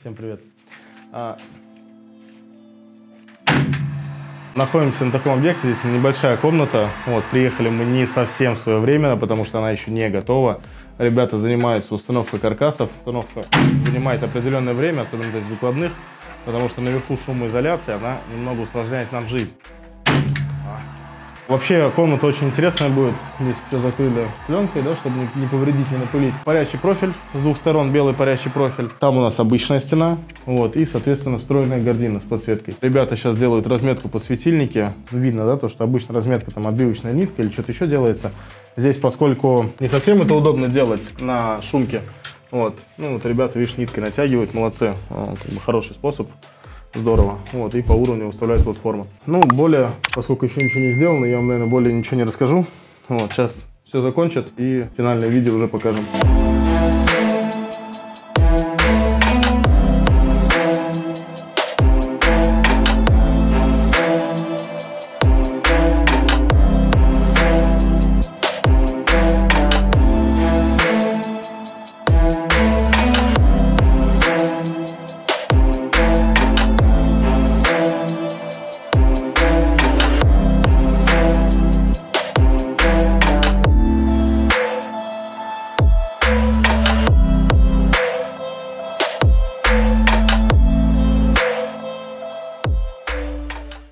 Всем привет. Находимся на таком объекте, здесь небольшая комната. Вот, приехали мы не совсем своевременно, потому что она еще не готова. Ребята занимаются установкой каркасов. Установка занимает определенное время, особенно из закладных, потому что наверху шумоизоляция, она немного усложняет нам жизнь. Вообще комната очень интересная будет. Здесь все закрыли пленкой, да, чтобы не повредить, не напылить. Парящий профиль с двух сторон, белый парящий профиль. Там у нас обычная стена, вот, и, соответственно, встроенная гардина с подсветкой. Ребята сейчас делают разметку по светильнике. Видно, да, то, что обычно разметка там отбивочная нитка или что-то еще делается. Здесь, поскольку не совсем это удобно делать на шумке, вот, ну вот ребята, видишь, ниткой натягивают, молодцы, как бы хороший способ. Здорово. Вот, и по уровню выставляют платформу. Ну, более, поскольку еще ничего не сделано, я вам, наверное, более ничего не расскажу. Вот, сейчас все закончат и финальное видео уже покажем.